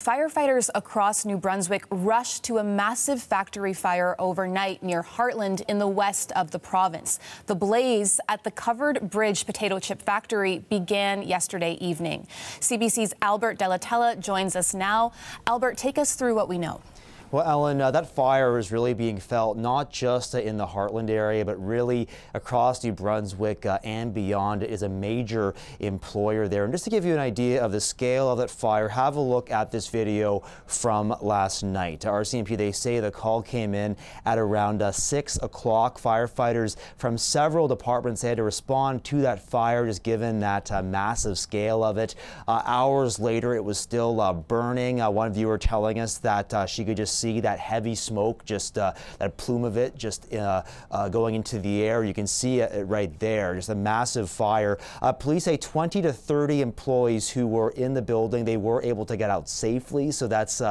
Firefighters across New Brunswick rushed to a massive factory fire overnight near Hartland in the west of the province. The blaze at the Covered Bridge Potato Chip Factory began yesterday evening. CBC's Albert Delatella joins us now. Albert, take us through what we know. Well, Ellen, that fire is really being felt not just in the Hartland area, but really across New Brunswick and beyond. It is a major employer there. And just to give you an idea of the scale of that fire, have a look at this video from last night. To RCMP, they say the call came in at around 6 o'clock. Firefighters from several departments had to respond to that fire, just given that massive scale of it. Hours later, it was still burning. One viewer telling us that she could just see that heavy smoke, just that plume of it just going into the air. You can see it right there, just a massive fire. Police say 20 to 30 employees who were in the building, they were able to get out safely, so that's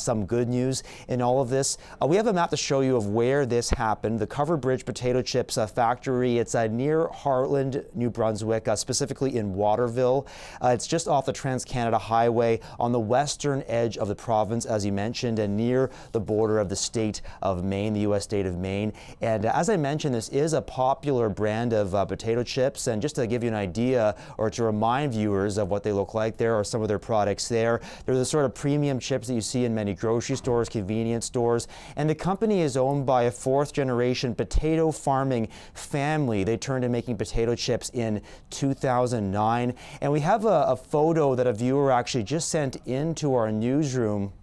some good news in all of this. We have a map to show you of where this happened. The Covered Bridge Potato Chips factory, it's near Hartland, New Brunswick, specifically in Waterville. It's just off the Trans Canada Highway on the western edge of the province, as you mentioned, and near the border of the state of Maine, the U.S. state of Maine. And as I mentioned, this is a popular brand of potato chips. And just to give you an idea or to remind viewers of what they look like, there are some of their products there. They're the sort of premium chips that you see in many grocery stores, convenience stores. And the company is owned by a fourth-generation potato farming family. They turned to making potato chips in 2009. And we have a photo that a viewer actually just sent into our newsroom.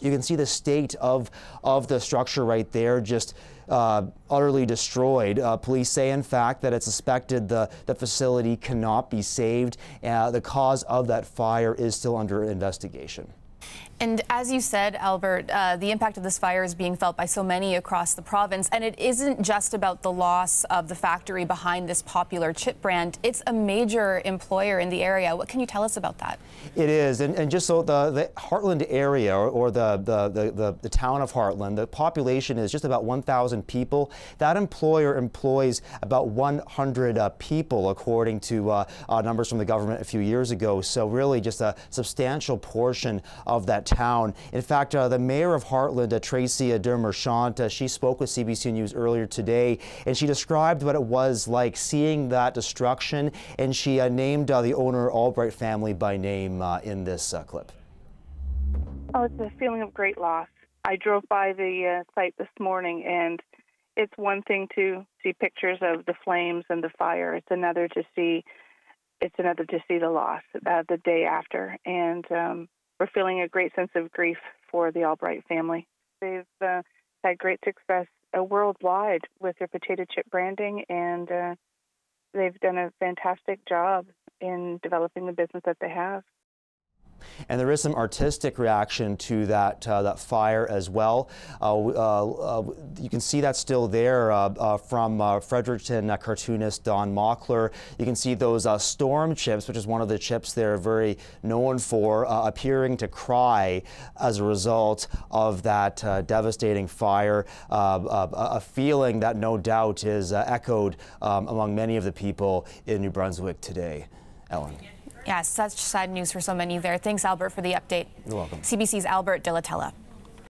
You can see the state of the structure right there, just utterly destroyed. Police say, in fact, that it's suspected the facility cannot be saved. The cause of that fire is still under investigation. And as you said, Albert, the impact of this fire is being felt by so many across the province. And it isn't just about the loss of the factory behind this popular chip brand. It's a major employer in the area. What can you tell us about that? It is. And just so the Hartland area, or the town of Hartland, the population is just about 1,000 people. That employer employs about 100 people, according to numbers from the government a few years ago. So really just a substantial portion of that town. In fact, the mayor of Hartland, Tracy DeMerchant, she spoke with CBC News earlier today, and she described what it was like seeing that destruction, and she named the owner Albright family by name in this clip. Oh, it's a feeling of great loss. I drove by the site this morning, and it's one thing to see pictures of the flames and the fire. It's another to see the loss the day after, and we're feeling a great sense of grief for the Albright family. They've had great success worldwide with their potato chip branding, and they've done a fantastic job in developing the business that they have. And there is some artistic reaction to that that fire as well. You can see that's still there from Fredericton cartoonist Don Mockler. You can see those storm chips, which is one of the chips they're very known for, appearing to cry as a result of that devastating fire. A feeling that no doubt is echoed among many of the people in New Brunswick today. Ellen. Yeah, such sad news for so many there. Thanks, Albert, for the update. You're welcome. CBC's Albert Delatella.